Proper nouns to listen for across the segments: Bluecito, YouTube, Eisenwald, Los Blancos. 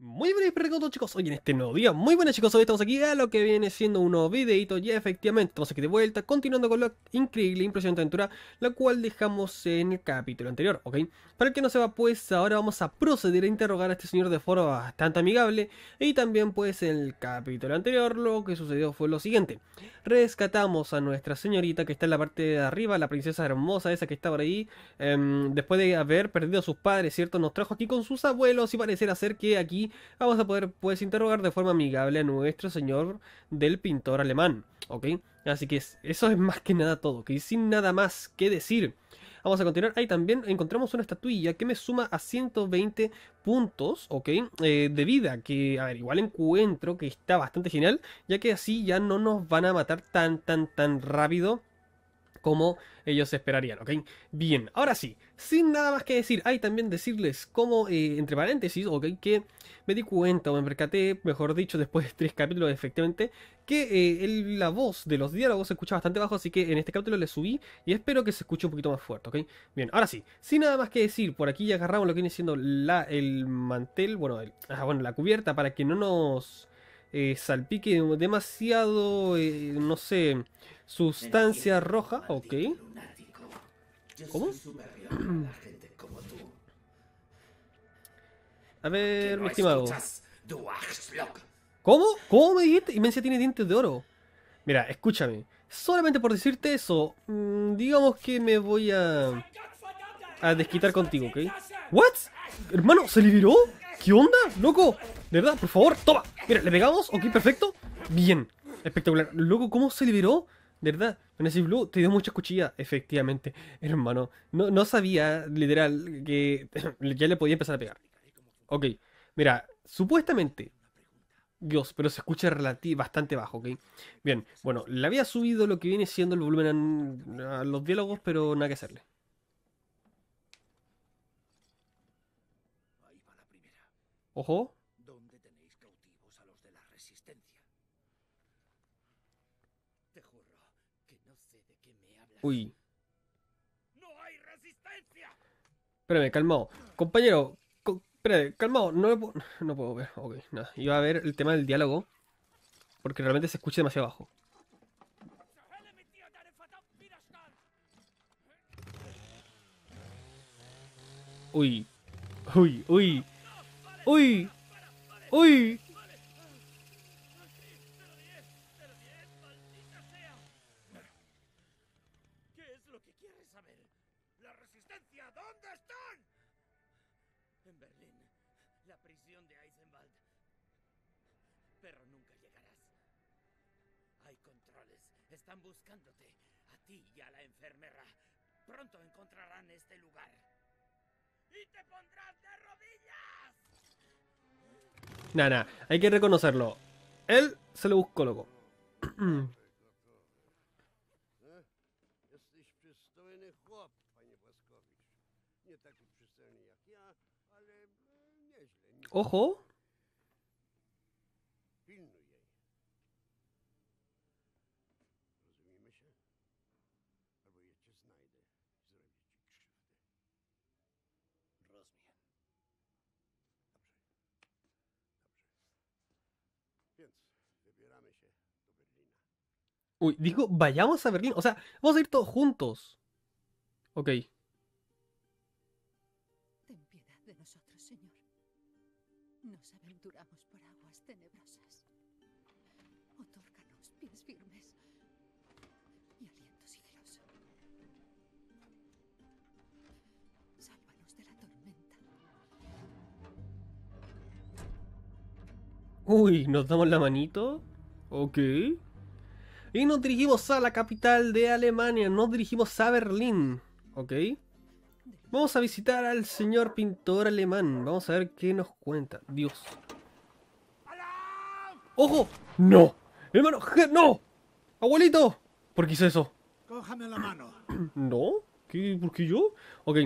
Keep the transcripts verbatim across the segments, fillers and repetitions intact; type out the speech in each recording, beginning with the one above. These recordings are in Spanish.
Muy buenas, perdón, chicos, hoy en este nuevo día. Muy buenas, chicos, hoy estamos aquí a lo que viene siendo un nuevo videito. Ya efectivamente estamos aquí de vuelta, continuando con la increíble, impresionante aventura, la cual dejamos en el capítulo anterior, ¿ok? Para el que no sepa, pues ahora vamos a proceder a interrogar a este señor de forma bastante amigable. Y también pues en el capítulo anterior lo que sucedió fue lo siguiente. Rescatamos a nuestra señorita que está en la parte de arriba, la princesa hermosa esa que está por ahí, eh, después de haber perdido a sus padres, ¿cierto? Nos trajo aquí con sus abuelos y pareciera ser que aquí vamos a poder pues interrogar de forma amigable a nuestro señor del pintor alemán, ¿ok? Así que eso es más que nada todo, que ¿ok? Sin nada más que decir, vamos a continuar. Ahí también encontramos una estatuilla que me suma a ciento veinte puntos, ¿ok? Eh, de vida, que a ver, igual encuentro que está bastante genial, ya que así ya no nos van a matar tan tan tan rápido como ellos esperarían, ¿ok? Bien, ahora sí, sin nada más que decir, hay también decirles como, eh, entre paréntesis, ¿ok? Que me di cuenta, o me percaté, mejor dicho, después de tres capítulos, efectivamente, que eh, el, la voz de los diálogos se escucha bastante bajo, así que en este capítulo le subí y espero que se escuche un poquito más fuerte, ¿ok? Bien, ahora sí, sin nada más que decir, por aquí ya agarramos lo que viene siendo la, el mantel, bueno, el, ah, bueno, la cubierta, para que no nos... Eh, salpique demasiado, eh, no sé, sustancia roja, ok. ¿Cómo? A ver, mi estimado. ¿Cómo? ¿Cómo me dijiste? Inmencia tiene dientes de oro. Mira, escúchame. Solamente por decirte eso, digamos que me voy a... a desquitar contigo, ¿ok? ¿What? Hermano, ¿se liberó? ¿Qué onda, loco? De verdad, por favor, toma. Mira, le pegamos, ok, perfecto. Bien, espectacular. Loco, ¿cómo se liberó? De verdad, Vanessa Blue te dio muchas cuchillas. Efectivamente, hermano, no, no sabía, literal, que ya le podía empezar a pegar. Ok, mira, supuestamente... Dios, pero se escucha bastante bajo, ¿ok? Bien, bueno, le había subido lo que viene siendo el volumen a los diálogos, pero nada que hacerle. Ojo. ¿Dónde tenéis cautivos a los de la resistencia? Te juro que no sé de qué me hablas. Uy. No hay resistencia. Espérame, calmado. Compañero, co espérame, calmado, no lo puedo, no puedo ver. Ok, nada. Iba a ver el tema del diálogo porque realmente se escucha demasiado bajo. Uy. Uy, uy. ¡Uy! ¡Uy! ¿Qué es lo que quieres saber? ¡La resistencia! ¿Dónde están? En Berlín, la prisión de Eisenwald. Pero nunca llegarás. Hay controles. Están buscándote. A ti y a la enfermera. Pronto encontrarán este lugar. ¡Y te pondrás de rodillas! Nah, nah, hay que reconocerlo. Él se lo buscó, loco. Ojo. Uy, digo, vayamos a Berlín. O sea, vamos a ir todos juntos. Ok. Ten piedad de nosotros, Señor. Nos aventuramos por aguas tenebrosas. Otórganos pies firmes y aliento sigiloso. Sálvanos de la tormenta. Uy, nos damos la manito. Ok. Y nos dirigimos a la capital de Alemania, nos dirigimos a Berlín, ¿ok? Vamos a visitar al señor pintor alemán, vamos a ver qué nos cuenta, Dios. ¡Ojo! ¡No! ¡Hermano! ¡No! ¡Abuelito! ¿Por qué hizo eso? Cójame la mano. ¿No? ¿Qué? ¿Por qué yo? Ok.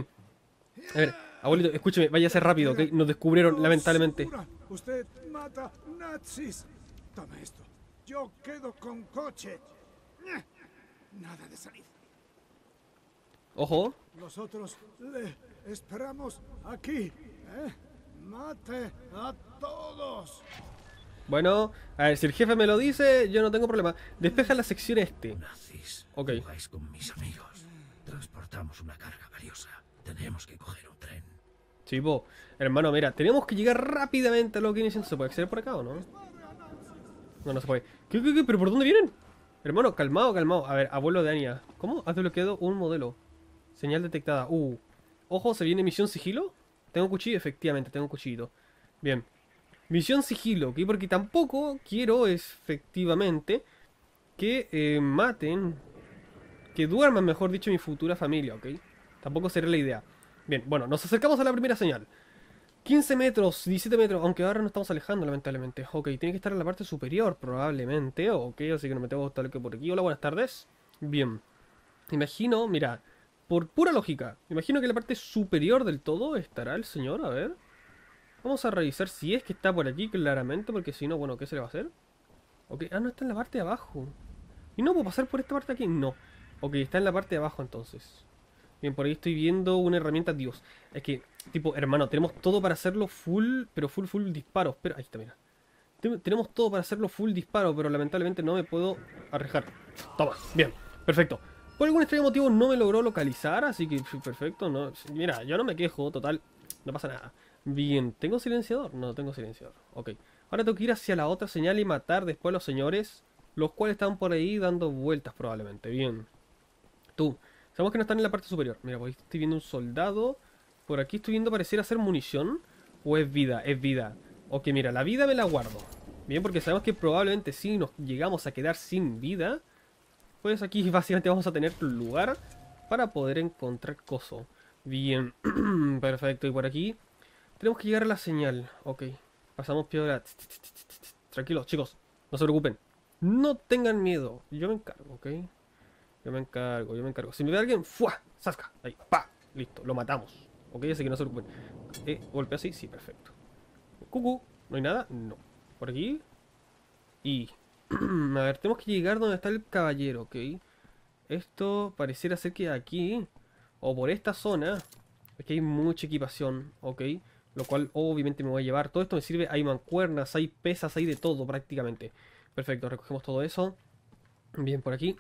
A ver, abuelito, escúcheme, váyase rápido, ¿ok? Nos descubrieron, no, lamentablemente. Segura. Usted mata nazis. Toma esto. Yo quedo con coche. Nada de salir. Ojo. Nosotros le esperamos aquí, ¿eh? ¡Mate a todos! Bueno, a ver, si el jefe me lo dice, yo no tengo problema. Despeja la sección este. Nazis, ok. Jugáis con mis amigos. Transportamos una carga valiosa. Tenemos que coger un tren. Chivo, hermano, mira, tenemos que llegar rápidamente a lo que inician. ¿Se puede acceder por acá o no? No, no se puede. ¿Qué, qué, qué? ¿Pero por dónde vienen? Hermano, calmado, calmado. A ver, abuelo de Anya. ¿Cómo? Has desbloqueado un modelo. Señal detectada. Uh. Ojo, ¿se viene misión sigilo? ¿Tengo cuchillo? Efectivamente, tengo un cuchillito. Bien. Misión sigilo, ¿ok? Porque tampoco quiero, efectivamente, que eh, maten, que duerman, mejor dicho, mi futura familia, ¿ok? Tampoco sería la idea. Bien, bueno, nos acercamos a la primera señal. quince metros, diecisiete metros, aunque ahora nos estamos alejando, lamentablemente. Ok, tiene que estar en la parte superior, probablemente, ok, así que nos metemos tal que por aquí. Hola, buenas tardes. Bien. Imagino, mira, por pura lógica, imagino que en la parte superior del todo estará el señor, a ver. Vamos a revisar si es que está por aquí, claramente, porque si no, bueno, ¿qué se le va a hacer? Ok, ah, no, está en la parte de abajo. ¿Y no puedo pasar por esta parte de aquí? No. Ok, está en la parte de abajo, entonces. Bien, por ahí estoy viendo una herramienta, Dios. Es que, tipo, hermano, tenemos todo para hacerlo full, pero full, full disparos. Pero, ahí está, mira. Ten- tenemos todo para hacerlo full disparo, pero lamentablemente no me puedo arriesgar. Toma, bien, perfecto. Por algún extraño motivo no me logró localizar, así que perfecto, no. Mira, yo no me quejo, total, no pasa nada. Bien, ¿tengo silenciador? No, tengo silenciador. Ok, ahora tengo que ir hacia la otra señal y matar después a los señores, los cuales están por ahí dando vueltas probablemente. Bien. Tú, sabemos que no están en la parte superior. Mira, por ahí estoy viendo un soldado. Por aquí estoy viendo pareciera ser munición. O es vida, es vida. Ok, mira, la vida me la guardo. Bien, porque sabemos que probablemente si nos llegamos a quedar sin vida, pues aquí básicamente vamos a tener lugar para poder encontrar coso. Bien, perfecto, y por aquí tenemos que llegar a la señal. Ok, pasamos piedra. Tranquilos, chicos, no se preocupen. No tengan miedo, yo me encargo, ok. Yo me encargo, yo me encargo. Si me ve alguien, ¡fua! ¡Zasca! Ahí, pa, listo, lo matamos. Ok, así que no se preocupen. Eh, golpe así, sí, perfecto. Cucú, ¿no hay nada? No. Por aquí. Y a ver, tenemos que llegar donde está el caballero, ok. Esto pareciera ser que aquí, o por esta zona, aquí hay mucha equipación, ok. Lo cual obviamente me voy a llevar. Todo esto me sirve. Hay mancuernas, hay pesas, hay de todo prácticamente. Perfecto, recogemos todo eso. Bien, por aquí.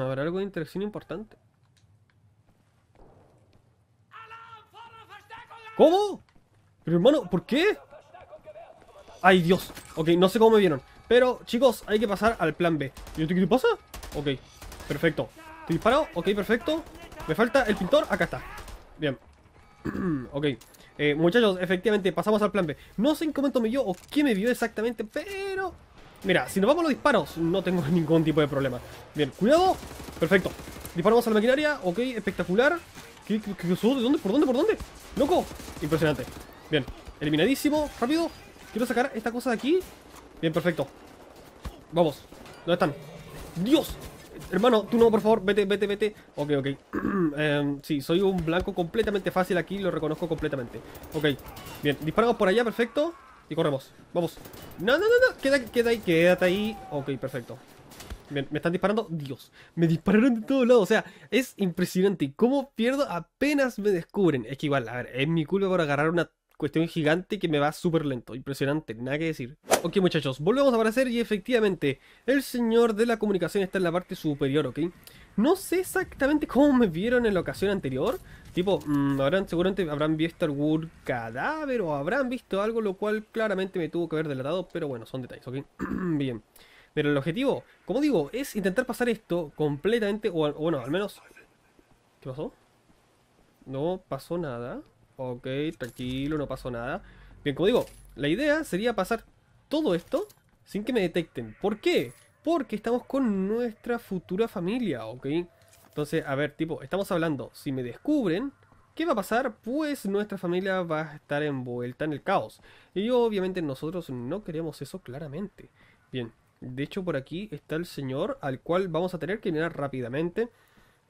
¿Habrá algo de interacción importante? ¿Cómo? Pero hermano, ¿por qué? ¡Ay, Dios! Ok, no sé cómo me vieron. Pero, chicos, hay que pasar al plan B. ¿Y qué te pasa? Ok, perfecto. ¿Te disparo? Ok, perfecto. Me falta el pintor. Acá está. Bien. Ok. Eh, muchachos, efectivamente, pasamos al plan B. No sé en qué momento me vio o qué me vio exactamente, pero... Mira, si nos vamos a los disparos, no tengo ningún tipo de problema. Bien, cuidado. Perfecto. Disparamos a la maquinaria. Ok, espectacular. ¿Qué, qué, qué, ¿De dónde? ¿Por dónde? ¿Por dónde? ¡Loco! Impresionante. Bien, eliminadísimo. Rápido. Quiero sacar esta cosa de aquí. Bien, perfecto. Vamos. ¿Dónde están? ¡Dios! Hermano, tú no, por favor, vete, vete, vete. Ok, ok. um, sí, soy un blanco completamente fácil aquí, lo reconozco completamente. Ok, bien, disparamos por allá, perfecto. Y corremos, vamos. No, no, no, no, queda, queda ahí, quédate ahí. Ok, perfecto. Bien, me están disparando, Dios. Me dispararon de todos lados, o sea, es impresionante. ¿Cómo pierdo? Apenas me descubren. Es que igual, a ver, es mi culpa por agarrar una cuestión gigante que me va súper lento. Impresionante, nada que decir. Ok, muchachos, volvemos a aparecer y efectivamente el señor de la comunicación está en la parte superior, ok. No sé exactamente cómo me vieron en la ocasión anterior. Tipo, mmm, habrán, seguramente habrán visto algún cadáver o habrán visto algo, lo cual claramente me tuvo que haber delatado. Pero bueno, son detalles, ok. Bien, pero el objetivo, como digo, es intentar pasar esto completamente. O bueno, al menos... ¿Qué pasó? No pasó nada. Ok, tranquilo, no pasó nada. Bien, como digo, la idea sería pasar todo esto sin que me detecten. ¿Por qué? Porque estamos con nuestra futura familia, ok. Entonces, a ver, tipo, estamos hablando, si me descubren, ¿qué va a pasar? Pues nuestra familia va a estar envuelta en el caos. Y obviamente nosotros no queremos eso claramente. Bien, de hecho por aquí está el señor al cual vamos a tener que mirar rápidamente,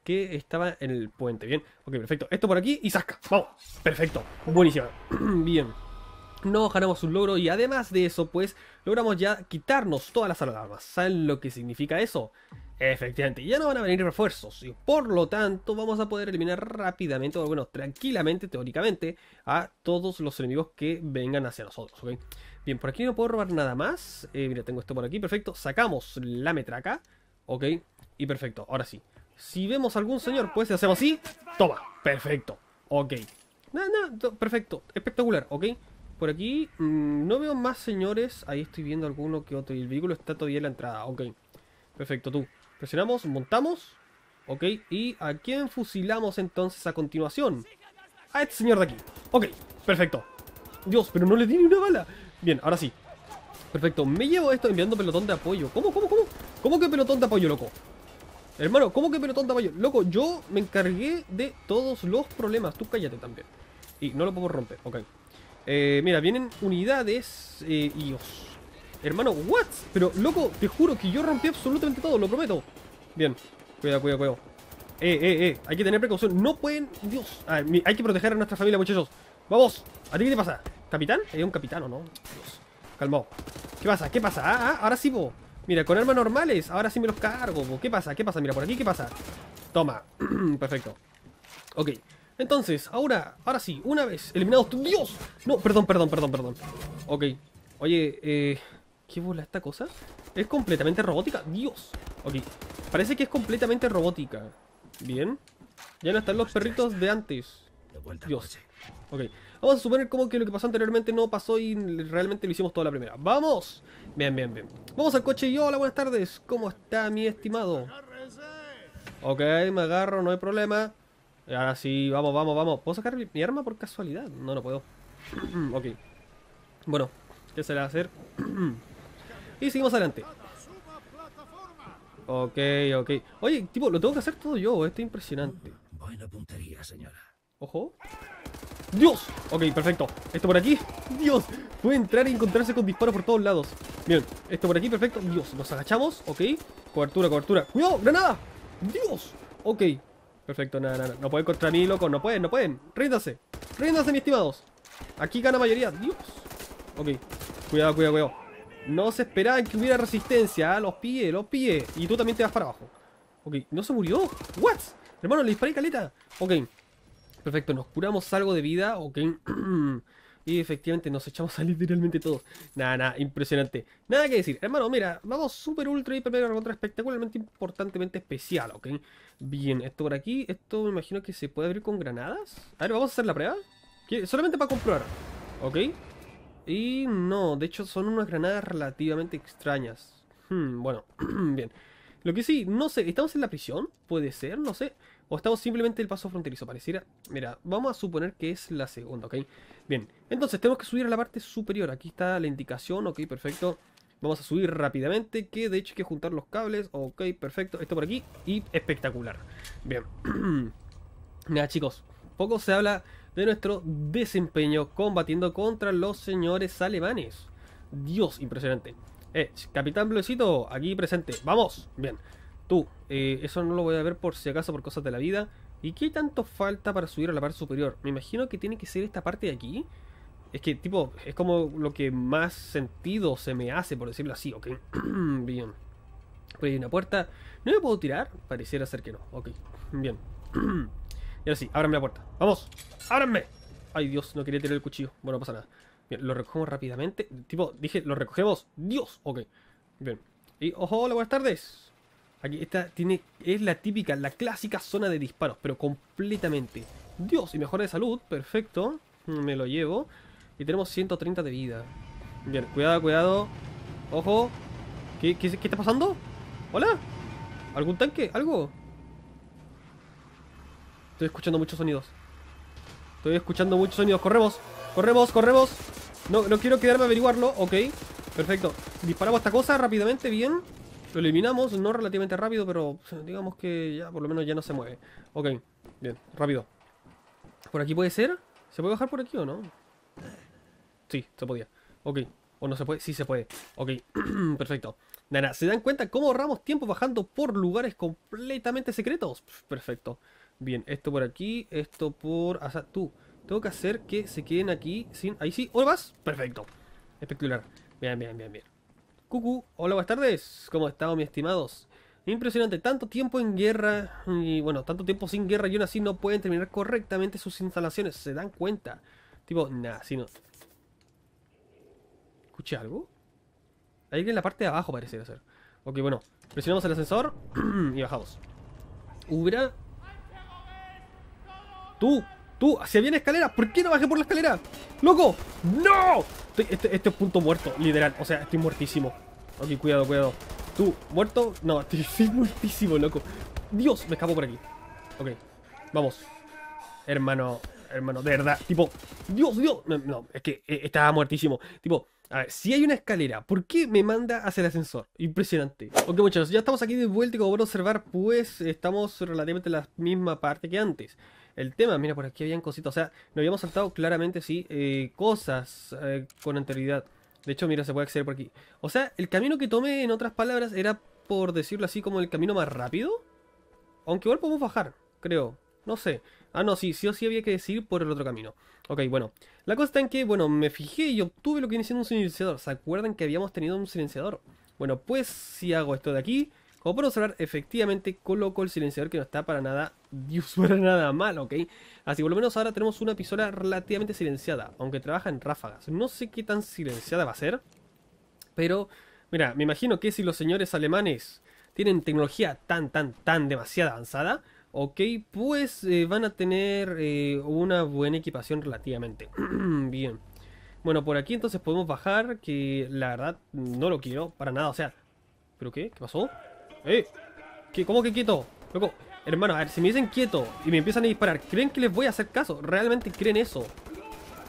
que estaba en el puente. Bien, ok, perfecto. Esto por aquí y zasca. Vamos, perfecto. Buenísimo. Bien. nos ganamos un logro y además de eso, pues, logramos ya quitarnos todas las alarmas. ¿Saben lo que significa eso? Efectivamente, ya no van a venir refuerzos y por lo tanto vamos a poder eliminar rápidamente, o bueno, tranquilamente, teóricamente, a todos los enemigos que vengan hacia nosotros, ¿ok? Bien, por aquí no puedo robar nada más. Eh, mira, tengo esto por aquí, perfecto. Sacamos la metraca, ¿ok? Y perfecto, ahora sí. Si vemos a algún señor, pues, hacemos así. Toma, perfecto, ok. Nada, nada, perfecto, espectacular, ¿ok? Por aquí mmm, no veo más señores. Ahí estoy viendo alguno que otro. Y el vehículo está todavía en la entrada, ok. Perfecto, tú. Presionamos, montamos. Ok, ¿y a quién fusilamos entonces a continuación? A este señor de aquí. Ok, perfecto. Dios, pero no le di ni una bala. Bien, ahora sí. Perfecto, me llevo esto enviando pelotón de apoyo. ¿Cómo, cómo, cómo? ¿Cómo que pelotón de apoyo, loco? Hermano, ¿cómo que pelotón de apoyo? Loco, yo me encargué de todos los problemas. Tú cállate también. Y no lo puedo romper, ok. Eh, mira, vienen unidades. Eh, Dios. Hermano, what? Pero, loco, te juro que yo rompí absolutamente todo, lo prometo. Bien, cuidado, cuidado, cuidado. Eh, eh, eh, hay que tener precaución. No pueden, Dios, ah, hay que proteger a nuestra familia, muchachos. Vamos, ¿a ti qué te pasa? ¿Capitán? Hay eh, un capitán, ¿o no? Dios, calmado. ¿Qué pasa? ¿Qué pasa? Ah, ah, ahora sí, po. Mira, con armas normales, ahora sí me los cargo, po. ¿Qué pasa? ¿Qué pasa? Mira, por aquí, ¿qué pasa? Toma, perfecto. Ok, entonces, ahora, ahora sí, una vez eliminados tu... Dios, no, perdón, perdón, perdón, perdón. Ok, oye, eh... ¿qué bola esta cosa? ¿Es completamente robótica? ¡Dios! Ok, parece que es completamente robótica. Bien. Ya no están los perritos de antes. Dios. Ok, vamos a suponer como que lo que pasó anteriormente no pasó y realmente lo hicimos toda la primera. ¡Vamos! Bien, bien, bien. Vamos al coche y hola, buenas tardes. ¿Cómo está mi estimado? Ok, me agarro, no hay problema. Ahora sí, vamos, vamos, vamos. ¿Puedo sacar mi arma por casualidad? No, no puedo. Ok. Bueno, ¿qué se le va a hacer? Y seguimos adelante. Ok, ok. Oye, tipo, lo tengo que hacer todo yo. Esto es impresionante. Buena puntería, señora. Ojo. ¡Dios! Ok, perfecto. Esto por aquí. ¡Dios! Puede entrar y encontrarse con disparos por todos lados. Bien, esto por aquí, perfecto. ¡Dios! Nos agachamos. Ok. Cobertura, cobertura. ¡Cuidado! ¡Granada! ¡Dios! Ok. Perfecto, nada, nada. No pueden contra mí, loco. No pueden, no pueden. Ríndanse. Ríndanse, mis estimados. Aquí gana mayoría. ¡Dios! Ok. Cuidado, cuidado, cuidado. No se esperaban que hubiera resistencia, ¿eh? Los pillé, los pillé. Y tú también te vas para abajo. Ok, no se murió. ¿What? Hermano, le disparé caleta. Ok, perfecto, nos curamos algo de vida. Ok. Y efectivamente nos echamos a literalmente todos. Nada, nada, impresionante. Nada que decir. Hermano, mira, vamos super ultra, hiper, mega, contra espectacularmente, importantemente especial. Ok. Bien, esto por aquí. Esto me imagino que se puede abrir con granadas. A ver, vamos a hacer la prueba. ¿Qué? Solamente para comprobar. Ok. Y no, de hecho son unas granadas relativamente extrañas. Hmm, bueno, bien. Lo que sí, no sé, ¿estamos en la prisión? Puede ser, no sé. O estamos simplemente en el paso fronterizo, pareciera. Mira, vamos a suponer que es la segunda, ¿ok? Bien, entonces tenemos que subir a la parte superior. Aquí está la indicación, ok, perfecto. Vamos a subir rápidamente, que de hecho hay que juntar los cables. Ok, perfecto, esto por aquí y espectacular. Bien. Nada, chicos, poco se habla de nuestro desempeño combatiendo contra los señores alemanes. Dios, impresionante. Eh, Capitán Bluecito, aquí presente. ¡Vamos! Bien. Tú, eh, eso no lo voy a ver por si acaso, por cosas de la vida. ¿Y qué tanto falta para subir a la parte superior? Me imagino que tiene que ser esta parte de aquí. Es que, tipo, es como lo que más sentido se me hace, por decirlo así, ¿ok? Bien. Pues hay una puerta. ¿No me puedo tirar? Pareciera ser que no. Ok, bien. Y ahora sí, ábranme la puerta. ¡Vamos! ¡Ábranme! Ay, Dios, no quería tirar el cuchillo. Bueno, no pasa nada. Bien, lo recogemos rápidamente. Tipo, dije, lo recogemos. ¡Dios! Ok. Bien. Y, ojo, hola, buenas tardes. Aquí esta tiene, es la típica, la clásica zona de disparos, pero completamente. Dios, y mejora de salud. Perfecto. Me lo llevo. Y tenemos ciento treinta de vida. Bien, cuidado, cuidado. Ojo. ¿Qué, qué, qué está pasando? ¿Hola? ¿Algún tanque? ¿Algo? Estoy escuchando muchos sonidos. Estoy escuchando muchos sonidos. Corremos, corremos, corremos. No, no quiero quedarme a averiguarlo. Ok, perfecto. Disparamos esta cosa rápidamente, bien. Lo eliminamos, no relativamente rápido, pero digamos que ya por lo menos ya no se mueve. Ok, bien, rápido. ¿Por aquí puede ser? ¿Se puede bajar por aquí o no? Sí, se podía. Ok, o no se puede, sí se puede. Ok, perfecto. Nada, ¿se dan cuenta cómo ahorramos tiempo bajando por lugares completamente secretos? Perfecto. Bien, esto por aquí, esto por... O sea, tú, Tengo que hacer que se queden aquí sin... Ahí sí. ¿Hola vas? Perfecto. Espectacular. Bien, bien, bien, bien. Cucu. Hola, buenas tardes. ¿Cómo están, mis estimados? Impresionante. Tanto tiempo en guerra. Y bueno, tanto tiempo sin guerra y aún así no pueden terminar correctamente sus instalaciones. ¿Se dan cuenta? Tipo, nada, si no... ¿Escuché algo? Hay alguien en la parte de abajo parece hacer. Ok, bueno. Presionamos el ascensor y bajamos. Ubra. Tú, tú, hacia bien escalera. ¿Por qué no bajé por la escalera? ¡Loco! ¡No! Estoy, este, este es punto muerto, literal. O sea, estoy muertísimo. Ok, cuidado, cuidado. Tú, ¿muerto? No, estoy, estoy muertísimo, loco. Dios, me escapo por aquí. Ok, vamos. Hermano, hermano, de verdad. Tipo, Dios, Dios. No, no es que eh, estaba muertísimo. Tipo... A ver, si hay una escalera, ¿por qué me manda hacia el ascensor? Impresionante. Ok, muchachos, ya estamos aquí de vuelta y como pueden observar, pues estamos relativamente en la misma parte que antes. El tema, mira, por aquí habían cositas, o sea, nos habíamos saltado claramente, sí, eh, cosas eh, con anterioridad. De hecho, mira, se puede acceder por aquí. O sea, el camino que tomé, en otras palabras, era, por decirlo así, como el camino más rápido. Aunque igual podemos bajar, creo. No sé. Ah, no, sí, sí o sí había que decir por el otro camino. Ok, bueno. La cosa está en que, bueno, me fijé y obtuve lo que viene siendo un silenciador. ¿Se acuerdan que habíamos tenido un silenciador? Bueno, pues si hago esto de aquí, como pueden observar, efectivamente coloco el silenciador que no está para nada, Dios, para nada mal, ¿ok? Así que por lo menos ahora tenemos una pistola relativamente silenciada, aunque trabaja en ráfagas. No sé qué tan silenciada va a ser, pero, mira, me imagino que si los señores alemanes tienen tecnología tan, tan, tan demasiado avanzada... Ok, pues eh, van a tener eh, una buena equipación relativamente. Bien. Bueno, por aquí entonces podemos bajar, que la verdad no lo quiero para nada, o sea... ¿Pero qué? ¿Qué pasó? ¿Eh? ¿Qué? ¿Cómo que quieto? Loco, hermano, a ver, si me dicen quieto y me empiezan a disparar, ¿creen que les voy a hacer caso? ¿Realmente creen eso?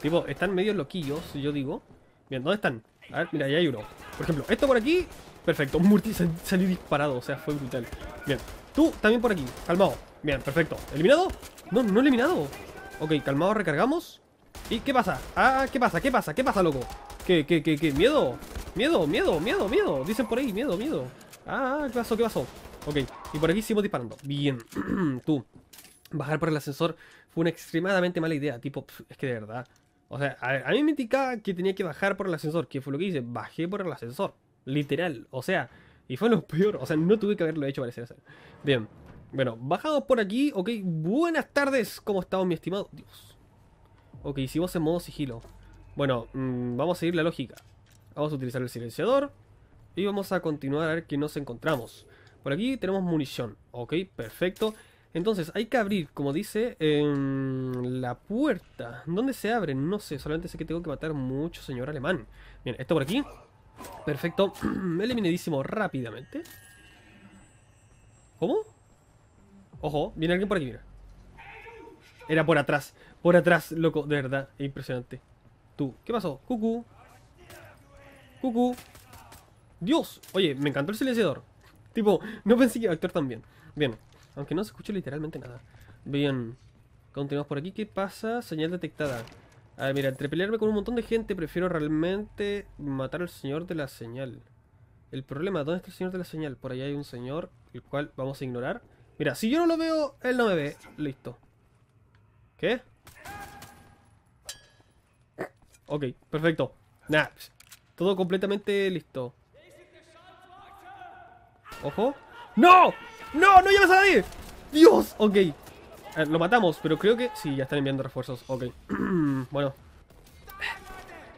Tipo, están medio loquillos, yo digo. Bien, ¿dónde están? A ver, mira, ahí hay uno. Por ejemplo, esto por aquí, perfecto, Murti salió disparado, o sea, fue brutal. Bien, tú también por aquí, calmado. Bien, perfecto. ¿Eliminado? No, no eliminado. Ok, calmado, recargamos. ¿Y qué pasa? Ah, ¿qué pasa? ¿Qué pasa? ¿Qué pasa, loco? ¿Qué, qué, qué, qué? ¿Miedo? Miedo, miedo, miedo, miedo. Dicen por ahí, miedo, miedo. Ah, ¿qué pasó? ¿Qué pasó? Ok, y por aquí seguimos disparando. Bien. Tú. Bajar por el ascensor fue una extremadamente mala idea. Tipo, pff, es que de verdad. O sea, a, ver, a mí me indicaba que tenía que bajar por el ascensor. ¿Qué fue lo que hice? Bajé por el ascensor. Literal. O sea, y fue lo peor. O sea, no tuve que haberlo hecho, parecer. Bien. Bueno, bajados por aquí, ok, buenas tardes, ¿cómo estamos, mi estimado? Dios. Ok, hicimos en modo sigilo. Bueno, mmm, vamos a seguir la lógica. Vamos a utilizar el silenciador y vamos a continuar a ver qué nos encontramos. Por aquí tenemos munición, ok, perfecto. Entonces, hay que abrir, como dice, en la puerta. ¿Dónde se abre? No sé, solamente sé que tengo que matar mucho señor alemán. Bien, esto por aquí, perfecto, eliminadísimo rápidamente. ¿Cómo? Ojo, viene alguien por aquí, mira. Era por atrás, por atrás, loco, de verdad, impresionante. Tú, ¿qué pasó? Cucu. Cucu. Dios, oye, me encantó el silenciador. Tipo, no pensé que iba a actuar tan bien. Bien, aunque no se escuche literalmente nada. Bien, continuamos por aquí, ¿qué pasa? Señal detectada. A ver, mira, entre pelearme con un montón de gente, prefiero realmente matar al señor de la señal. El problema, ¿dónde está el señor de la señal? Por allá hay un señor, el cual vamos a ignorar. Mira, si yo no lo veo, él no me ve. Listo. ¿Qué? Ok, perfecto. Nah, todo completamente listo. Ojo. ¡No! ¡No! ¡No llevas a nadie! ¡Dios! Ok. A ver, lo matamos, pero creo que... Sí, ya están enviando refuerzos. Ok. Bueno.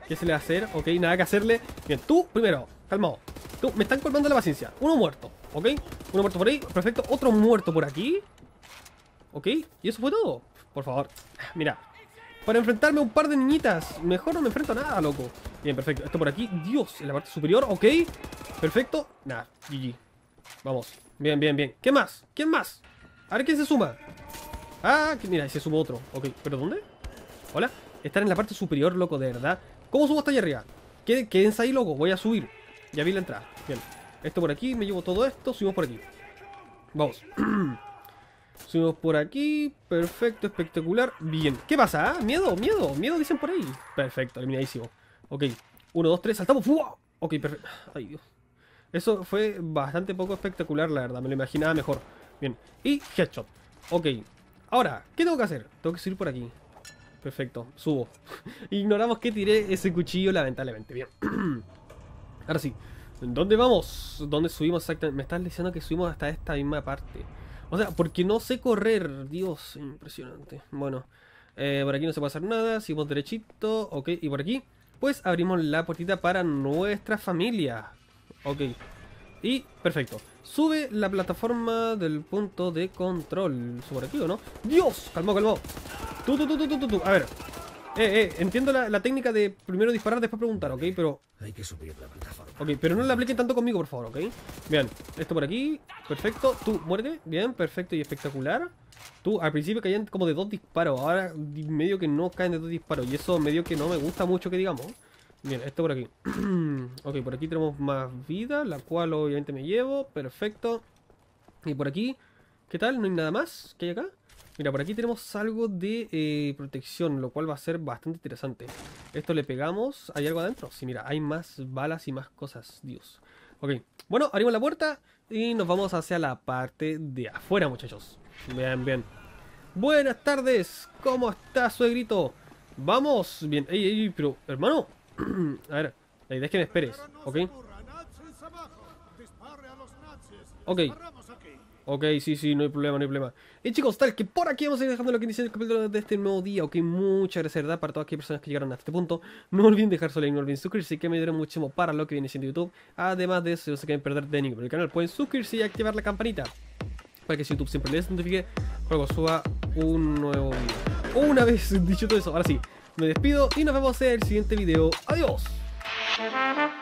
¿Qué se le va a hacer? Ok, nada que hacerle. Bien, tú primero. Calmado. Tú, me están colmando la paciencia. Uno muerto. Ok, uno muerto por ahí, perfecto, otro muerto por aquí. Ok, y eso fue todo. Por favor, mira. Para enfrentarme a un par de niñitas, mejor no me enfrento a nada, loco. Bien, perfecto, esto por aquí, Dios, en la parte superior, ok. Perfecto, nada, G G. Vamos, bien, bien, bien. ¿Qué más? ¿Quién más? A ver quién se suma. Ah, que, mira, se sumó otro. Ok, ¿pero dónde? Hola, están en la parte superior, loco, de verdad. ¿Cómo subo hasta allá arriba? Quédense ahí, loco, voy a subir. Ya vi la entrada, bien. Esto por aquí, me llevo todo esto, subimos por aquí. Vamos. Subimos por aquí, perfecto, espectacular. Bien, ¿qué pasa? ¿Ah? Miedo, miedo, miedo dicen por ahí. Perfecto, eliminadísimo. Ok, uno, dos, tres, saltamos. ¡Fua! Ok, perfecto. Ay, Dios. Eso fue bastante poco espectacular, la verdad, me lo imaginaba mejor. Bien, y headshot. Ok, ahora, ¿qué tengo que hacer? Tengo que subir por aquí. perfecto, subo. Ignoramos que tiré ese cuchillo, lamentablemente. Bien. Ahora sí. ¿Dónde vamos? ¿Dónde subimos exactamente? Me estás diciendo que subimos hasta esta misma parte. O sea, porque no sé correr. Dios, impresionante. Bueno, eh, por aquí no se puede hacer nada. Seguimos derechito. Ok, y por aquí, pues abrimos la puertita para nuestra familia. Ok. Y perfecto. Sube la plataforma del punto de control. ¿Sube aquí o no? ¡Dios! Calmó, calmó. Tú, tú, tú, tú, tú, tú. A ver. Eh, eh, entiendo la, la técnica de primero disparar, después preguntar, ¿ok? Pero... hay que subir la plataforma. Ok, pero no la apliquen tanto conmigo, por favor, ¿ok? Bien, esto por aquí. Perfecto. Tú, muérete. Bien, perfecto y espectacular. Tú, al principio caían como de dos disparos. Ahora medio que no caen de dos disparos. Y eso medio que no me gusta mucho que digamos. Bien, esto por aquí. Ok, por aquí tenemos más vida, la cual obviamente me llevo. Perfecto. Y por aquí, ¿qué tal? ¿No hay nada más que hay acá? Mira, por aquí tenemos algo de eh, protección, lo cual va a ser bastante interesante. Esto le pegamos. ¿Hay algo adentro? Sí, mira, hay más balas y más cosas. Dios. Ok, bueno, abrimos la puerta y nos vamos hacia la parte de afuera, muchachos. Bien, bien. Buenas tardes. ¿Cómo estás, suegrito? Vamos. Bien. Ey, ey, pero, hermano. A ver, la idea es que me esperes, ¿ok? Ok, ok, sí, sí, no hay problema, no hay problema. Y chicos, tal que por aquí vamos a ir dejando la condición del capítulo de este nuevo día, ok. Muchas gracias, ¿verdad? Para todas aquellas personas que llegaron hasta este punto. No olviden dejar su like, no olviden suscribirse, que me ayudará muchísimo para lo que viene siendo YouTube. Además de eso, si no se quieren perder de ningún canal, pueden suscribirse y activar la campanita para que YouTube siempre les notifique cuando suba un nuevo video. Una vez dicho todo eso, ahora sí. Me despido y nos vemos en el siguiente video. ¡Adiós!